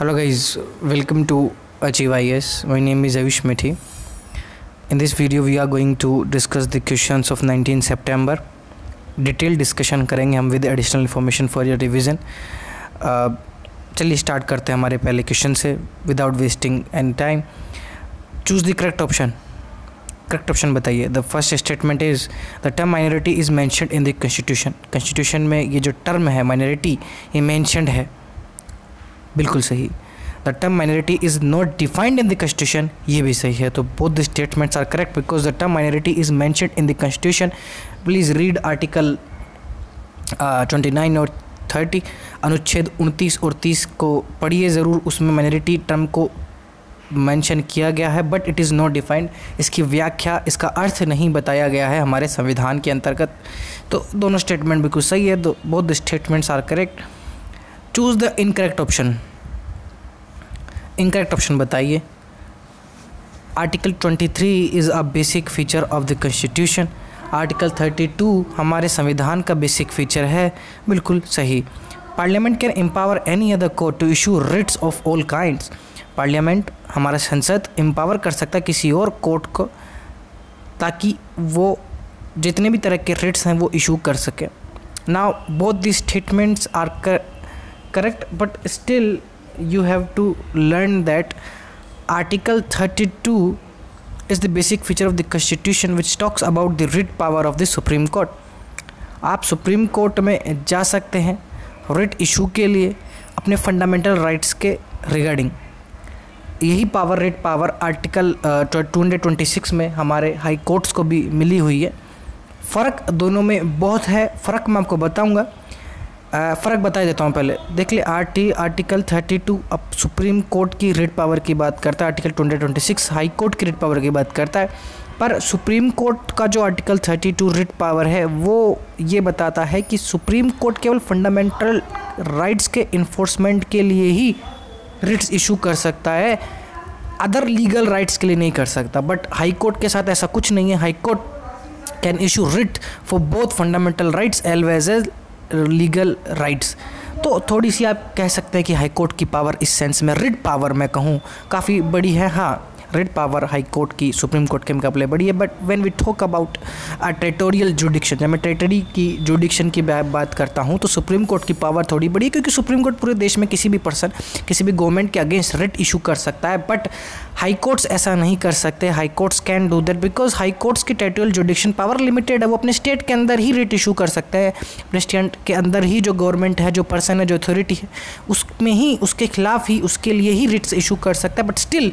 Hello guys, welcome to Achieve IAS. My name is Ayush Methi. In this video we are going to discuss the questions of 19 September. Detailed discussion करेंगे हम with additional information for your revision. चलिए start करते हैं हमारे पहले question से without wasting any time. Choose the correct option. Correct option बताइए. The first statement is the term minority is mentioned in the constitution. Constitution में ये जो टर्म है माइनॉरिटी ये मेंशनड है. बिल्कुल सही. The term minority is not defined in the constitution, ये भी सही है. तो both the statements are correct because the term minority is mentioned in the constitution. Please read article 29 और 30 अनुच्छेद 29 और 30 को पढ़िए ज़रूर. उसमें माइनॉरिटी टर्म को मेंशन किया गया है but it is not defined. इसकी व्याख्या, इसका अर्थ नहीं बताया गया है हमारे संविधान के अंतर्गत. तो दोनों स्टेटमेंट बिल्कुल सही है. Both the statements are correct. Choose the incorrect option. Incorrect option बताइए. Article 23 is a basic feature of the constitution. Article 32 हमारे संविधान का बेसिक फीचर है. बिल्कुल सही. Parliament can empower any other court to issue writs of all kinds. Parliament, हमारा संसद, empower कर सकता है किसी और कोर्ट को ताकि वो जितने भी तरह के रिट्स हैं वो इशू कर सके. Now both the statements are correct but still you have to learn that article 32 is the basic feature of the constitution which talks about the writ power of the supreme court. आप supreme court में जा सकते हैं writ issue के लिए अपने fundamental rights के regarding. यही पावर, रेट पावर, आर्टिकल 226 में हमारे हाई कोर्ट्स को भी मिली हुई है. फ़र्क दोनों में बहुत है. फ़र्क मैं आपको बताऊंगा. फ़र्क बता देता हूं. पहले देख ले आर्टिकल 32 अब सुप्रीम कोर्ट की रेट पावर की बात करता है. आर्टिकल 226 हाई कोर्ट की रेट पावर की बात करता है. पर सुप्रीम कोर्ट का जो आर्टिकल 32 रेट पावर है वो ये बताता है कि सुप्रीम कोर्ट केवल फंडामेंटल राइट्स के इन्फोर्समेंट के लिए ही रिट्स इशू कर सकता है, अदर लीगल राइट्स के लिए नहीं कर सकता. बट हाई कोर्ट के साथ ऐसा कुछ नहीं है. High court can issue writ for both fundamental rights as well as legal rights. तो थोड़ी सी आप कह सकते हैं कि हाई कोर्ट की पावर इस सेंस में, रिट पावर मैं कहूँ, काफ़ी बड़ी है. हाँ, रिट पावर हाई कोर्ट की सुप्रीम कोर्ट के मुकाबले बड़ी है. But when we talk about territorial jurisdiction, जब मैं टेरिटरी की जुडिक्शन की बात करता हूँ तो सुप्रीम कोर्ट की पावर थोड़ी बड़ी है क्योंकि सुप्रीम कोर्ट पूरे देश में किसी भी पर्सन, किसी भी गवर्नमेंट के अगेंस्ट रिट इशू कर सकता है. बट हाई कोर्ट्स ऐसा नहीं कर सकते. High courts can do that because high courts की टेरिटोरियल जुडिक्शन पावर लिमिटेड है. वो अपने स्टेट के अंदर ही रिट इशू कर सकते हैं. अपने स्टेट के अंदर ही जो गवर्नमेंट है, जो पर्सन है, जो अथॉरिटी है, उसमें ही, उसके खिलाफ ही, उसके लिए ही रिट्स इशू कर सकता है. बट स्टिल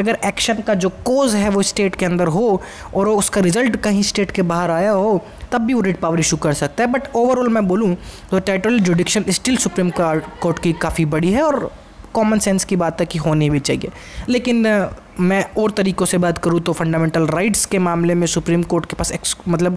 अगर एक्शन का जो कोज है वो स्टेट के अंदर हो और उसका रिजल्ट कहीं स्टेट के बाहर आया हो तब भी वो रिट पावर इशू कर सकता है. बट ओवरऑल मैं बोलूँ तो territorial jurisdiction still supreme court की काफ़ी बड़ी है और कॉमन सेंस की बात है कि होनी भी चाहिए. लेकिन मैं और तरीक़ों से बात करूँ तो फंडामेंटल राइट्स के मामले में सुप्रीम कोर्ट के पास मतलब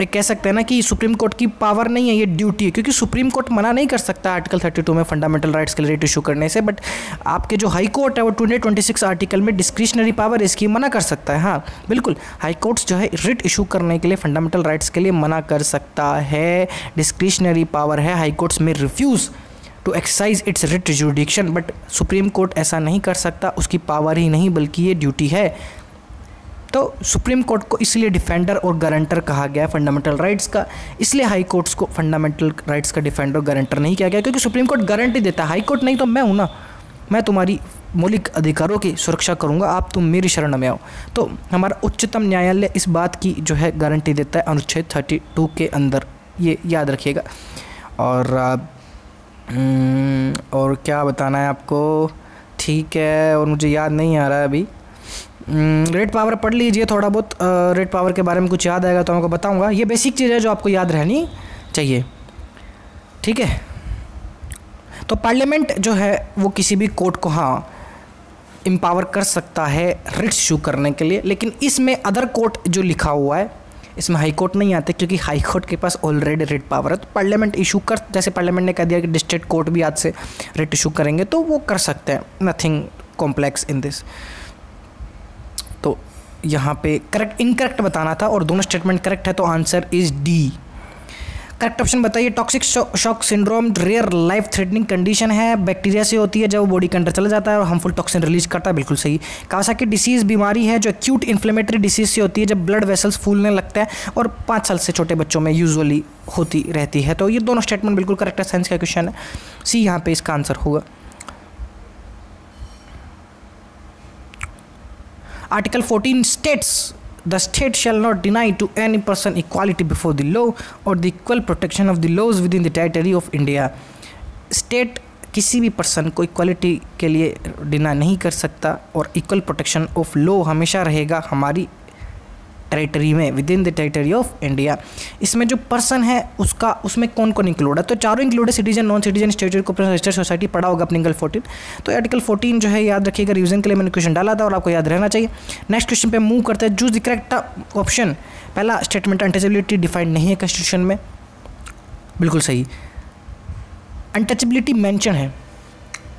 एक कह सकते हैं ना कि सुप्रीम कोर्ट की पावर नहीं है, ये ड्यूटी है. क्योंकि सुप्रीम कोर्ट मना नहीं कर सकता आर्टिकल 32 में फंडामेंटल राइट्स के लिए रिट इशू करने से. बट आपके जो हाई कोर्ट है वो 226 आर्टिकल में डिस्क्रिशनरी पावर, इसकी मना कर सकता है. हाँ बिल्कुल, हाई कोर्ट्स जो है रिट इशू करने के लिए, फंडामेंटल राइट्स के लिए मना कर सकता है. डिस्क्रिशनरी पावर है. हाई कोर्ट्स में refuse to exercise its writ jurisdiction. But supreme court ऐसा नहीं कर सकता. उसकी पावर ही नहीं बल्कि ये ड्यूटी है. तो सुप्रीम कोर्ट को इसलिए डिफेंडर और गारंटर कहा गया है फंडामेंटल राइट्स का. इसलिए हाई कोर्ट्स को फंडामेंटल राइट्स का डिफेंडर और गारंटर नहीं किया गया क्योंकि सुप्रीम कोर्ट गारंटी देता है. हाई कोर्ट नहीं तो मैं हूँ ना, मैं तुम्हारी मौलिक अधिकारों की सुरक्षा करूँगा, आप तुम मेरी शरण में आओ. तो हमारा उच्चतम न्यायालय इस बात की जो है गारंटी देता है अनुच्छेद 32 के अंदर, ये याद रखिएगा. और क्या बताना है आपको, ठीक है. और मुझे याद नहीं आ रहा है अभी. रेट पावर पढ़ लीजिए थोड़ा बहुत. रेट पावर के बारे में कुछ याद आएगा तो आपको बताऊंगा. ये बेसिक चीज़ है जो आपको याद रहनी चाहिए, ठीक है. तो पार्लियामेंट जो है वो किसी भी कोर्ट को हाँ एम्पावर कर सकता है रिट्स इशू करने के लिए. लेकिन इसमें अदर कोर्ट जो लिखा हुआ है इसमें हाई कोर्ट नहीं आते क्योंकि हाई कोर्ट के पास ऑलरेडी रिट पावर है. तो पार्लियामेंट इशू कर, जैसे पार्लियामेंट ने कह दिया कि डिस्ट्रिक्ट कोर्ट भी आज से रिट इशू करेंगे तो वो कर सकते हैं. Nothing complex in this. तो यहाँ पे करेक्ट इनकरेक्ट बताना था और दोनों स्टेटमेंट करेक्ट है. तो answer is D. Correct option बताइए, toxic shock syndrome rare life threatening condition है, बैक्टीरिया से होती है जब बॉडी के अंदर चला जाता है और हार्मफुल टॉक्सिन रिलीज करता है, बिल्कुल सही। कावासाकी डिसीज बीमारी है जो एक्यूट इन्फ्लेमेटरी डिसीज से होती है जब ब्लड वेसल्स फूलने लगता है और 5 साल से छोटे बच्चों में यूजुअली होती रहती है। तो ये दोनों स्टेटमेंट बिल्कुल करेक्ट है, साइंस का क्वेश्चन है, सी यहाँ पे इसका आंसर होगा। Article 14 states the state shall not deny to any person equality before the law or the equal protection of the laws within the territory of India. State किसी भी person को equality के लिए डिना नहीं कर सकता और इक्वल प्रोटेक्शन ऑफ लॉ हमेशा रहेगा हमारी टेरिटरी में, within the territory of India. इसमें जो पर्सन है उसका, उसमें कौन कौन इंक्लूड है, तो चारों इंक्लूड है, citizen, non citizen, statute, corporation, registered society पढ़ा होगा अपने एंगल 14। तो आर्टिकल 14 जो है याद रखिएगा, रिवीजन के लिए मैंने क्वेश्चन डाला था और आपको याद रहना चाहिए। नेक्स्ट क्वेश्चन पे मूव करते हैं, चूज द करेक्ट ऑप्शन। पहला स्टेटमेंट, अनटचेबिलिटी डिफाइंड नहीं है कॉन्स्टिट्यूशन में, बिल्कुल सही। अनटचेबिलिटी मेंशन है,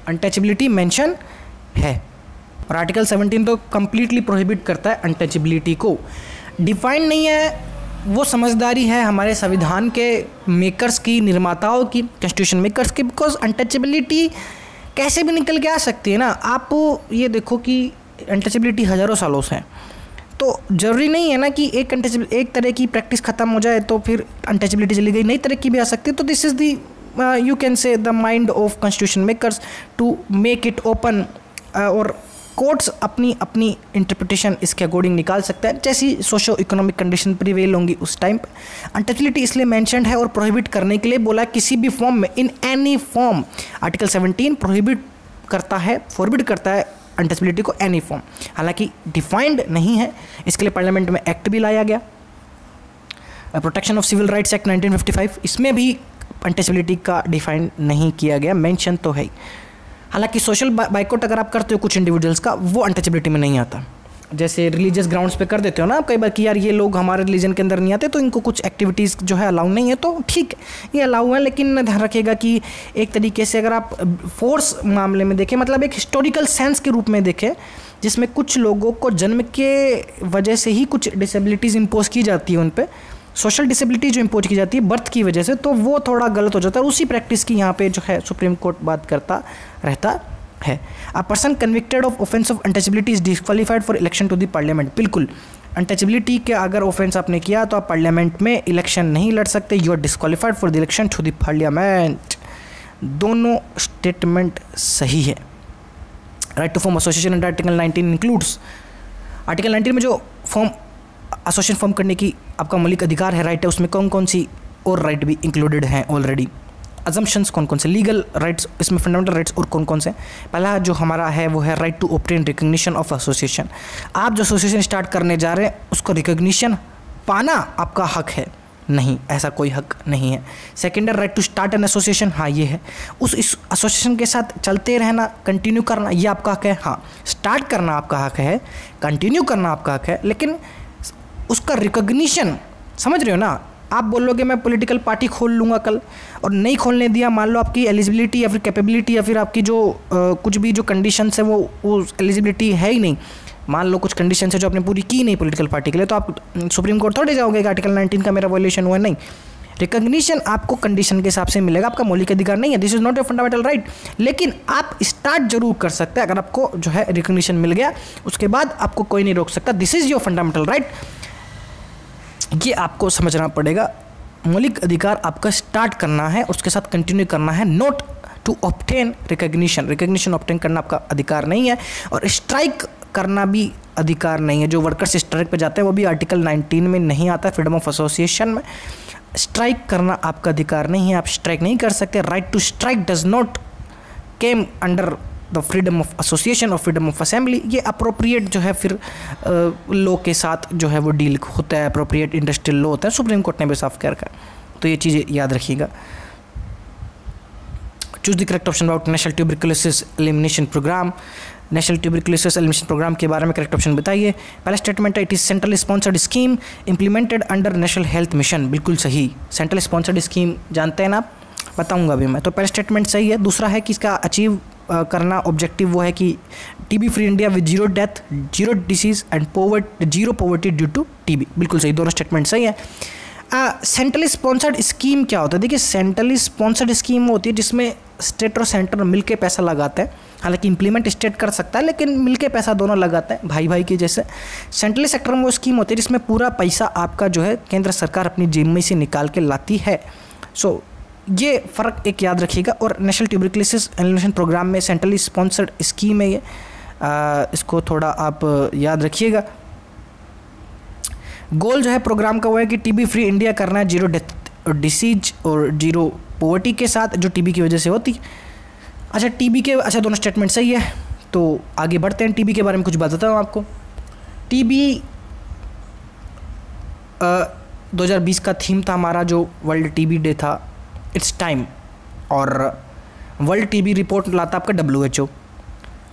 अनटचेबिलिटी मेंशन है, और आर्टिकल 17 तो कंप्लीटली प्रोहिबिट करता है अनटचेबिलिटी को। डिफाइंड नहीं है, वो समझदारी है हमारे संविधान के मेकर्स की, निर्माताओं की, कॉन्स्टिट्यूशन मेकर्स की, बिकॉज अनटचेबिलिटी कैसे भी निकल के आ सकती है ना। आप ये देखो कि अनटचेबिलिटी हज़ारों सालों से है, तो ज़रूरी नहीं है ना कि एक तरह की प्रैक्टिस ख़त्म हो जाए तो फिर अनटचेबिलिटी चली गई, नई तरह की भी आ सकती है। तो this is the, you can say the mind of constitution makers to make it open, और कोर्ट्स अपनी अपनी इंटरप्रिटेशन इसके अकॉर्डिंग निकाल सकते हैं जैसी सोशो इकोनॉमिक कंडीशन प्रिवेल होंगी उस टाइम पर। अनटचेबिलिटी इसलिए मैंशनड है और प्रोहिबिट करने के लिए बोला, किसी भी फॉर्म में, in any form. Article 17 prohibit करता है, फॉरबिड करता है अनटचेबिलिटी को, एनी फॉर्म, हालांकि डिफाइंड नहीं है। इसके लिए पार्लियामेंट में एक्ट भी लाया गया, protection of civil rights act 1955, इसमें भी अनटचेबिलिटी का डिफाइंड नहीं किया गया, मैंशन तो है। हालांकि सोशल बाइकआउट अगर आप करते हो कुछ इंडिविजुअल्स का, वो अनटचेबिलिटी में नहीं आता, जैसे रिलीजियस ग्राउंड्स पे कर देते हो ना आप कई बार कि यार ये लोग हमारे रिलीजन के अंदर नहीं आते तो इनको कुछ एक्टिविटीज़ जो है अलाउ नहीं है, तो ठीक ये अलाउ है, लेकिन ध्यान रखिएगा कि एक तरीके से अगर आप फोर्स मामले में देखें, मतलब एक हिस्टोरिकल सेंस के रूप में देखें जिसमें कुछ लोगों को जन्म के वजह से ही कुछ डिसेबिलिटीज़ इम्पोज की जाती है उन पर, सोशल डिसेबिलिटी जो इम्पोज की जाती है बर्थ की वजह से, तो वो थोड़ा गलत हो जाता है। उसी प्रैक्टिस की यहाँ पे जो है सुप्रीम कोर्ट बात करता रहता है। A person convicted of offence of untouchability is disqualified for election to the parliament, बिल्कुल। अनटचेबिलिटी के अगर ऑफेंस आपने किया तो आप पार्लियामेंट में इलेक्शन नहीं लड़ सकते, you are disqualified for the election to the parliament. दोनों स्टेटमेंट सही है। Right to form association under article 19 includes, article 19 में जो फॉर्म एसोसिएशन फॉर्म करने की आपका मौलिक अधिकार है, राइट है, उसमें कौन कौन सी और राइट भी इंक्लूडेड हैं ऑलरेडी। अजम्पशंस कौन कौन से, लीगल राइट्स, इसमें फंडामेंटल राइट्स और कौन कौन से। पहला जो हमारा है वो है right to obtain recognition of association, आप जो एसोसिएशन स्टार्ट करने जा रहे हैं उसको रिकग्निशन पाना आपका हक है, नहीं ऐसा कोई हक नहीं है। सेकेंड है right to start an association, हाँ ये है, उस एसोसिएशन के साथ चलते रहना, कंटिन्यू करना, ये आपका हक है, हाँ स्टार्ट करना आपका हक है, कंटिन्यू करना आपका हक है, लेकिन उसका रिकग्निशन, समझ रहे हो ना। आप बोलोगे मैं पॉलिटिकल पार्टी खोल लूँगा कल, और नहीं खोलने दिया, मान लो आपकी एलिजिबिलिटी या फिर कैपेबिलिटी या फिर आपकी जो कुछ भी जो कंडीशंस है वो एलिजिबिलिटी है ही नहीं, मान लो कुछ कंडीशंस है जो आपने पूरी की नहीं पॉलिटिकल पार्टी के लिए, तो आप सुप्रीम कोर्ट थोड़े जाओगे कि आर्टिकल 19 का मेरा वायलेशन हुआ, नहीं। रिकग्निशन आपको कंडीशन के हिसाब से मिलेगा, आपका मौलिक अधिकार नहीं है, this is not a fundamental right, लेकिन आप स्टार्ट जरूर कर सकते हैं। अगर आपको जो है रिकग्निशन मिल गया उसके बाद आपको कोई नहीं रोक सकता, this is your fundamental right, ये आपको समझना पड़ेगा। मौलिक अधिकार आपका स्टार्ट करना है, उसके साथ कंटिन्यू करना है, not to obtain recognition, recognition obtain करना आपका अधिकार नहीं है, और स्ट्राइक करना भी अधिकार नहीं है। जो वर्कर्स स्ट्राइक पे जाते हैं वो भी आर्टिकल 19 में नहीं आता, फ्रीडम ऑफ एसोसिएशन में स्ट्राइक करना आपका अधिकार नहीं है, आप स्ट्राइक नहीं कर सकते। Right to strike does not came under the freedom of association और फ्रीडम ऑफ असेंबली, ये अप्रोप्रिएट जो है फिर लॉ के साथ जो है वो डील होता है, अप्रोप्रिएट इंडस्ट्रियल लॉ होता है, सुप्रीम कोर्ट ने भी साफ कर रखा है, तो ये चीज़ें याद रखिएगा। Choose the correct option about national tuberculosis elimination programme, national tuberculosis elimination programme के बारे में करेक्ट ऑप्शन बताइए। पहला स्टेटमेंट है it is central sponsored scheme implemented under national health mission, बिल्कुल सही। सेंट्रल स्पॉन्सर्ड स्कीम जानते हैं ना आप, बताऊँगा अभी मैं, तो पहला स्टेटमेंट सही है। दूसरा है कि इसका अचीव करना ऑब्जेक्टिव वो है कि TB free India with zero death, zero disease and zero poverty due to TB, बिल्कुल सही, दोनों स्टेटमेंट सही है। सेंट्रली स्पॉन्सर्ड स्कीम क्या होता है? देखिए, सेंट्रली स्पॉन्सर्ड स्कीम होती है जिसमें स्टेट और सेंटर मिलके पैसा लगाते हैं। हालांकि इंप्लीमेंट स्टेट कर सकता है, लेकिन मिलके पैसा दोनों लगाते हैं, भाई भाई की जैसे। सेंट्रली सेक्टर में वो स्कीम होती है जिसमें पूरा पैसा आपका जो है केंद्र सरकार अपनी जेब में से निकाल के लाती है। सो ये फ़र्क एक याद रखिएगा। और नेशनल ट्यूबरक्लोसिस एलिमिनेशन प्रोग्राम में सेंट्रली स्पॉन्सर्ड स्कीम है ये, इसको थोड़ा आप याद रखिएगा। गोल जो है प्रोग्राम का वो है कि टीबी फ्री इंडिया करना है, 0 डेथ डिसीज और 0 पॉवर्टी के साथ, जो टीबी की वजह से होती। अच्छा, टीबी के अच्छा दोनों स्टेटमेंट सही है, तो आगे बढ़ते हैं। टीबी के बारे में कुछ बताता हूँ आपको। टीबी 2020 का थीम था हमारा, जो वर्ल्ड टीबी डे था, इट्स टाइम। और वर्ल्ड टीबी रिपोर्ट लाता आपका WHO,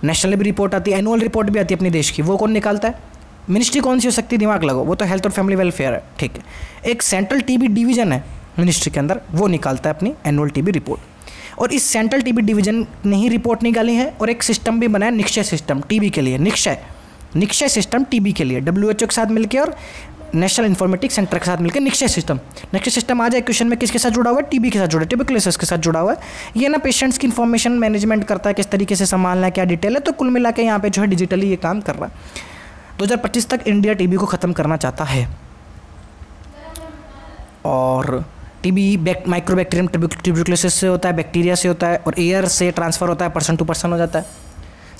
नेशनल भी रिपोर्ट आती है, एनुअल रिपोर्ट भी आती है अपने देश की। वो कौन निकालता है? मिनिस्ट्री कौन सी हो सकती है? दिमाग लगाओ, वो तो हेल्थ और फैमिली वेलफेयर है, ठीक है। एक सेंट्रल टीबी डिवीज़न है मिनिस्ट्री के अंदर, वो निकालता है अपनी एनुअल टीबी रिपोर्ट। और इस सेंट्रल टीबी डिवीज़न ने ही रिपोर्ट निकाली है। और एक सिस्टम भी बनाया, निक्षय सिस्टम टीबी के लिए, निक्षय सिस्टम टीबी के लिए, WHO के साथ मिलकर और नेशनल इन्फॉर्मेटिक्स सेंटर के साथ मिलकर निक्षय सिस्टम। निक्षय सिस्टम आ जाए क्वेश्चन में, किसके साथ जुड़ा हुआ है? टीबी के साथ जुड़ा है, ट्यूबरक्लोसिस के साथ जुड़ा हुआ है। ये ना पेशेंट्स की इन्फॉर्मेशन मैनेजमेंट करता है, किस तरीके से संभालना है, क्या डिटेल है। तो कुल मिला के यहाँ पे जो है डिजिटली ये काम कर रहा है। 2025 तक इंडिया टीबी को ख़त्म करना चाहता है। और टीबी माइक्रोबैक्टीरियम ट्यूबरक्लोसिस से होता है, बैक्टीरिया से होता है, और एयर से ट्रांसफ़र होता है, पर्सन टू पर्सन हो जाता है।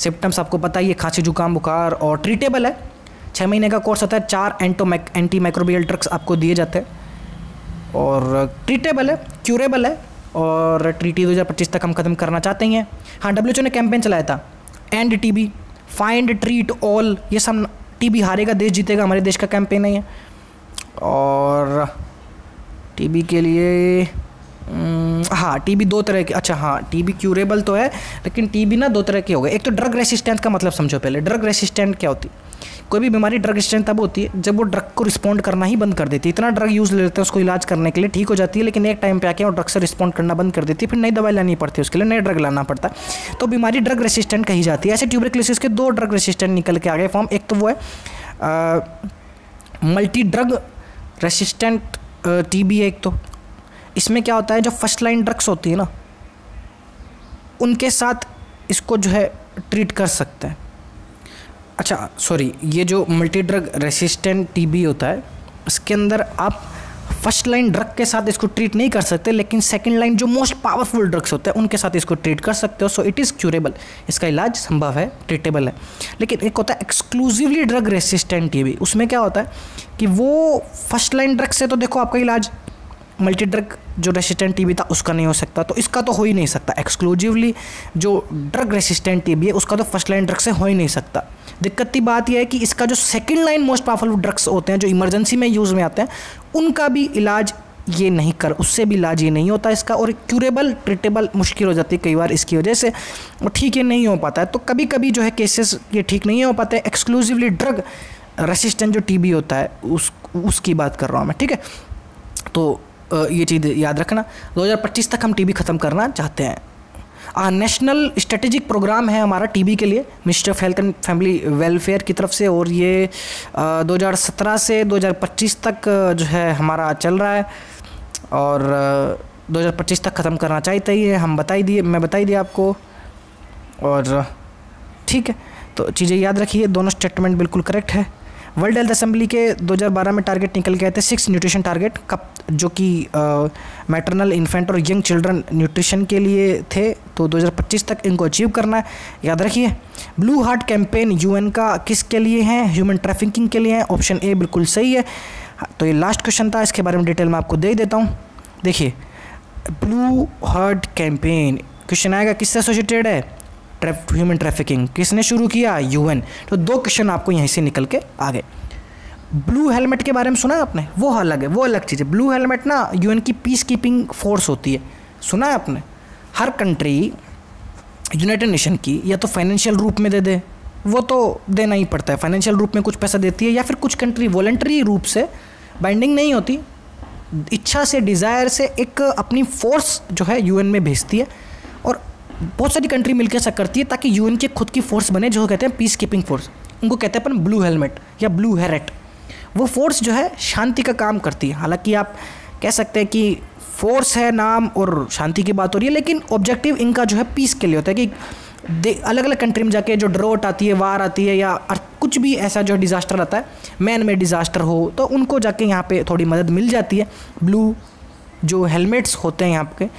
सिम्टम्स आपको पता ही है, खांसी जुकाम बुखार, और ट्रीटेबल है। 6 महीने का कोर्स होता है, 4 एंटीमाइक्रोबियल ड्रग्स आपको दिए जाते हैं। और ट्रीटेबल है, क्यूरेबल है, और टीबी 2025 तक हम ख़त्म करना चाहते हैं। हाँ, WHO ने कैंपेन चलाया था, end TB, find, treat all, ये सब टीबी हारेगा देश जीतेगा, हमारे देश का कैंपेन है। और टीबी के लिए हाँ, टीबी दो तरह के, अच्छा हाँ, टीबी क्यूरेबल तो है, लेकिन टीबी ना दो तरह के हो गए। एक तो ड्रग रेसिस्टेंट का मतलब समझो पहले। ड्रग रेसिस्टेंट क्या होती? कोई भी बीमारी ड्रग रेसिस्टेंट तब होती है जब वो ड्रग को रिस्पॉन्ड करना ही बंद कर देती है। इतना ड्रग यूज़ ले लेते हैं उसको इलाज करने के लिए, ठीक हो जाती है, लेकिन एक टाइम पे आके वो ड्रग से रिस्पॉन्ड करना बंद कर देती है, फिर नई दवाई लानी पड़ती है, उसके लिए नए ड्रग लाना पड़ता है, तो बीमारी ड्रग रेसिस्टेंट कही जाती है। ऐसे ट्यूबरक्लोसिस के 2 ड्रग रेसिस्टेंट निकल के आ गए फॉर्म। एक तो वो है मल्टी ड्रग रेसिस्टेंट टीबी है एक तो। इसमें क्या होता है, जो फर्स्ट लाइन ड्रग्स होती है ना, उनके साथ इसको जो है ट्रीट कर सकते हैं। अच्छा सॉरी, ये जो मल्टी ड्रग रेसिस्टेंट टीबी होता है, इसके अंदर आप फर्स्ट लाइन ड्रग के साथ इसको ट्रीट नहीं कर सकते, लेकिन सेकंड लाइन जो मोस्ट पावरफुल ड्रग्स होते हैं उनके साथ इसको ट्रीट कर सकते हो। सो इट इज़ क्यूरेबल, इसका इलाज संभव है, ट्रीटेबल है। लेकिन एक होता है एक्सक्लूसिवली ड्रग रेसिस्टेंट टीबी। उसमें क्या होता है कि वो फर्स्ट लाइन ड्रग से तो देखो आपका इलाज मल्टी ड्रग जो रेसिस्टेंट टीबी था उसका नहीं हो सकता, तो इसका तो हो ही नहीं सकता। एक्सक्लूसिवली जो ड्रग रेसिस्टेंट टीबी है उसका तो फर्स्ट लाइन ड्रग से हो ही नहीं सकता। दिक्कत की बात यह है कि इसका जो second line most powerful drugs होते हैं, जो इमरजेंसी में यूज़ में आते हैं, उनका भी इलाज ये नहीं कर, उससे भी इलाज ये नहीं होता इसका। और क्यूरेबल, ट्रीटेबल मुश्किल हो जाती है कई बार इसकी वजह से, और ठीक ये नहीं हो पाता है। तो कभी कभी जो है केसेस ये ठीक नहीं हो पाते। एक्सक्लूसिवली ड्रग रेसिस्टेंट जो टीबी होता है उसकी बात कर रहा हूँ मैं, ठीक है। तो ये चीज़ याद रखना, 2025 तक हम टीबी ख़त्म करना चाहते हैं। नेशनल स्ट्रेटेजिक प्रोग्राम है हमारा टीबी के लिए, ministry of health and family welfare की तरफ से। और ये 2017 से 2025 तक जो है हमारा चल रहा है। और 2025 तक ख़त्म करना चाहते हैं, हम मैं बता ही दिए आपको। और ठीक है, तो चीज़ें याद रखिए, दोनों स्टेटमेंट बिल्कुल करेक्ट है। वर्ल्ड हेल्थ असेंबली के 2012 में टारगेट निकल के आए थे 6 न्यूट्रिशन टारगेट कप, जो कि मैटरनल, इन्फेंट और यंग चिल्ड्रन न्यूट्रिशन के लिए थे। तो 2025 तक इनको अचीव करना है, याद रखिए। ब्लू हार्ट कैंपेन UN का किसके लिए है? ह्यूमन ट्रैफिकिंग के लिए है, ऑप्शन A बिल्कुल सही है। तो ये लास्ट क्वेश्चन था, इसके बारे में डिटेल में आपको दे देता हूँ। देखिए, ब्लू हार्ट कैंपेन क्वेश्चन आएगा किससे एसोसिएटेड है? Human trafficking. किसने शुरू किया? UN। तो 2 क्वेश्चन आपको यहीं से निकल के आ गए। ब्लू हेलमेट के बारे में सुना है आपने? वो अलग है, वो अलग चीज़ है। ब्लू हेलमेट ना UN की पीस कीपिंग फोर्स होती है, सुना है आपने? हर कंट्री यूनाइटेड नेशन की या तो फाइनेंशियल रूप में दे दे, वो तो देना ही पड़ता है, फाइनेंशियल रूप में कुछ पैसा देती है, या फिर कुछ कंट्री वॉलंटरी रूप से, बाइंडिंग नहीं होती, इच्छा से, डिज़ायर से एक अपनी फोर्स जो है UN में भेजती है। और बहुत सारी कंट्री मिलकर ऐसा करती है ताकि UN की खुद की फोर्स बने, जो कहते हैं पीस कीपिंग फोर्स, उनको कहते हैं अपन ब्लू हेलमेट या ब्लू हेरेट। वो फोर्स जो है शांति का काम करती है। हालांकि आप कह सकते हैं कि फोर्स है नाम और शांति की बात हो रही है, लेकिन ऑब्जेक्टिव इनका जो है पीस के लिए होता है कि अलग अलग कंट्री में जाके जो ड्रॉट आती है, वार आती है या कुछ भी ऐसा जो डिज़ास्टर आता है, मैन मेड डिज़ास्टर हो, तो उनको जाके यहाँ पे थोड़ी मदद मिल जाती है। ब्लू जो हेलमेट्स होते हैं यहाँ पे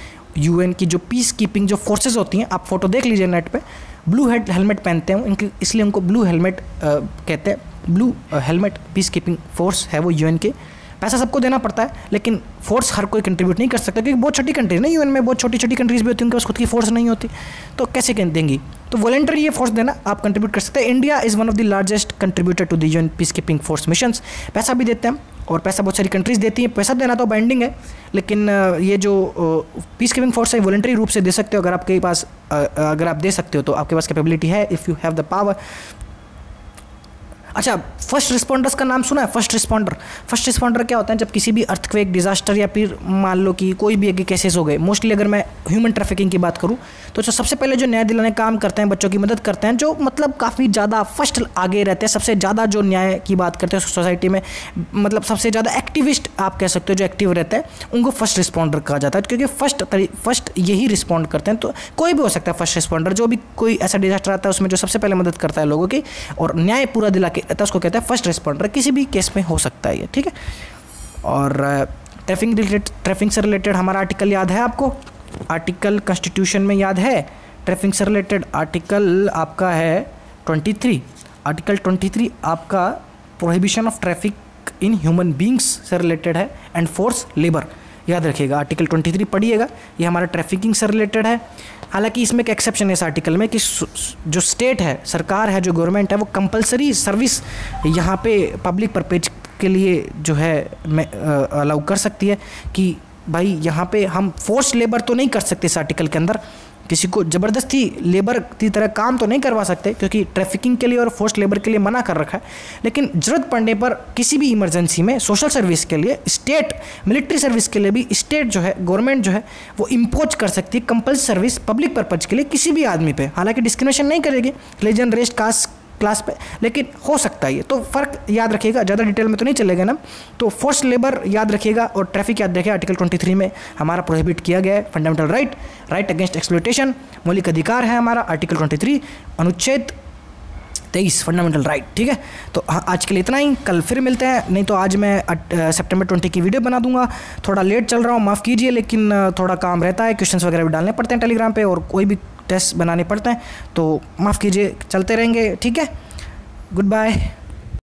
UN की जो पीस कीपिंग जो फोर्सेज होती हैं, आप फोटो देख लीजिए नेट पर, ब्लू हेलमेट पहनते हैं उनके, इसलिए उनको ब्लू हेलमेट कहते हैं। Blue helmet peace keeping force है वो UN के। पैसा सबको देना पड़ता है, लेकिन फोर्स हर कोई कंट्रीब्यूट नहीं कर सकता क्योंकि बहुत छोटी कंट्रीज ना, UN में बहुत छोटी छोटी कंट्रीज भी होती है, उनके पास खुद की फोर्स नहीं होती, तो कैसे देंगी। तो वॉलेंटरी ये फोर्स देना, आप कंट्रीब्यूट कर सकते हैं। India is one of the largest contributor to the UN peace keeping force missions. पैसा भी देते हैं और पैसा बहुत सारी कंट्रीज देती हैं। पैसा देना तो बाइंडिंग है, लेकिन ये जो पीस कीपिंग फोर्स है वॉलेंटरी रूप से दे सकते हो, अगर आपके पास तो आपके पास कैपेबिलिटी है, if you have the power. अच्छा, फर्स्ट रिस्पॉन्डर्स का नाम सुना है? फर्स्ट रिस्पॉन्डर क्या होता है? जब किसी भी अर्थक्वेक डिजास्टर या फिर मान लो कि कोई भी एक केसेस हो गए, मोस्टली अगर मैं ह्यूमन ट्रैफिकिंग की बात करूं तो सबसे पहले जो न्याय दिलाने काम करते हैं, बच्चों की मदद करते हैं, जो मतलब काफ़ी ज़्यादा फर्स्ट आगे रहते हैं, सबसे ज़्यादा जो न्याय की बात करते हैं सोसाइटी में, मतलब सबसे ज़्यादा एक्टिविस्ट आप कह सकते हो, जो एक्टिव रहते हैं उनको फर्स्ट रिस्पॉन्डर कहा जाता है, क्योंकि फर्स्ट यही रिस्पॉन्ड करते हैं। तो कोई भी हो सकता है फर्स्ट रिस्पॉन्डर, जो भी कोई ऐसा डिजास्टर आता है उसमें जो सबसे पहले मदद करता है लोगों की और न्याय पूरा दिला के तो उसको कहते हैं फर्स्ट रिस्पॉन्डर। किसी भी केस में हो सकता है ये, ठीक है। और ट्रैफिकिंग से रिलेटेड हमारा आर्टिकल याद है आपको? आर्टिकल कॉन्स्टिट्यूशन में याद है ट्रैफिकिंग से रिलेटेड? आर्टिकल आपका है 23। आर्टिकल 23 आपका prohibition of traffic in human beings से रिलेटेड है एंड फोर्स लेबर। याद रखिएगा आर्टिकल 23 पढ़िएगा, ये हमारा ट्रैफिकिंग से रिलेटेड है। हालांकि इसमें एक एक्सेप्शन है इस आर्टिकल में कि जो स्टेट है, सरकार है, जो गवर्नमेंट है, वो कंपलसरी सर्विस यहाँ पे पब्लिक पर्पज के लिए जो है अलाउ कर सकती है कि भाई यहाँ पे हम फोर्स लेबर तो नहीं कर सकते। इस आर्टिकल के अंदर किसी को ज़बरदस्ती लेबर की तरह काम तो नहीं करवा सकते, क्योंकि ट्रैफिकिंग के लिए और फोर्स लेबर के लिए मना कर रखा है, लेकिन ज़रूरत पड़ने पर किसी भी इमरजेंसी में सोशल सर्विस के लिए, स्टेट मिलिट्री सर्विस के लिए भी स्टेट जो है, गवर्नमेंट जो है, वो इम्पोज कर सकती है कंपल्सरी सर्विस पब्लिक पर्पज के लिए किसी भी आदमी पे। हालांकि डिस्क्रिमिनेशन नहीं करेगी रिलीजन, रेस, कास्ट, क्लास पे, लेकिन हो सकता है ये। तो फ़र्क याद रखिएगा, ज़्यादा डिटेल में तो नहीं चलेगा ना। तो फोर्स लेबर याद रखिएगा और ट्रैफिक याद रखिएगा। आर्टिकल 23 में हमारा प्रोहिबिट किया गया है फंडामेंटल राइट अगेंस्ट एक्सप्लॉयटेशन, मौलिक अधिकार है हमारा आर्टिकल 23 अनुच्छेद 23 फंडामेंटल राइट, ठीक है। तो आज के लिए इतना ही, कल फिर मिलते हैं। नहीं तो आज मैं सितंबर 20 की वीडियो बना दूंगा। थोड़ा लेट चल रहा हूँ, माफ़ कीजिए, लेकिन थोड़ा काम रहता है, क्वेश्चंस वगैरह भी डालने पड़ते हैं टेलीग्राम पे और कोई भी टेस्ट बनाने पड़ते हैं, तो माफ़ कीजिए, चलते रहेंगे, ठीक है। Good bye.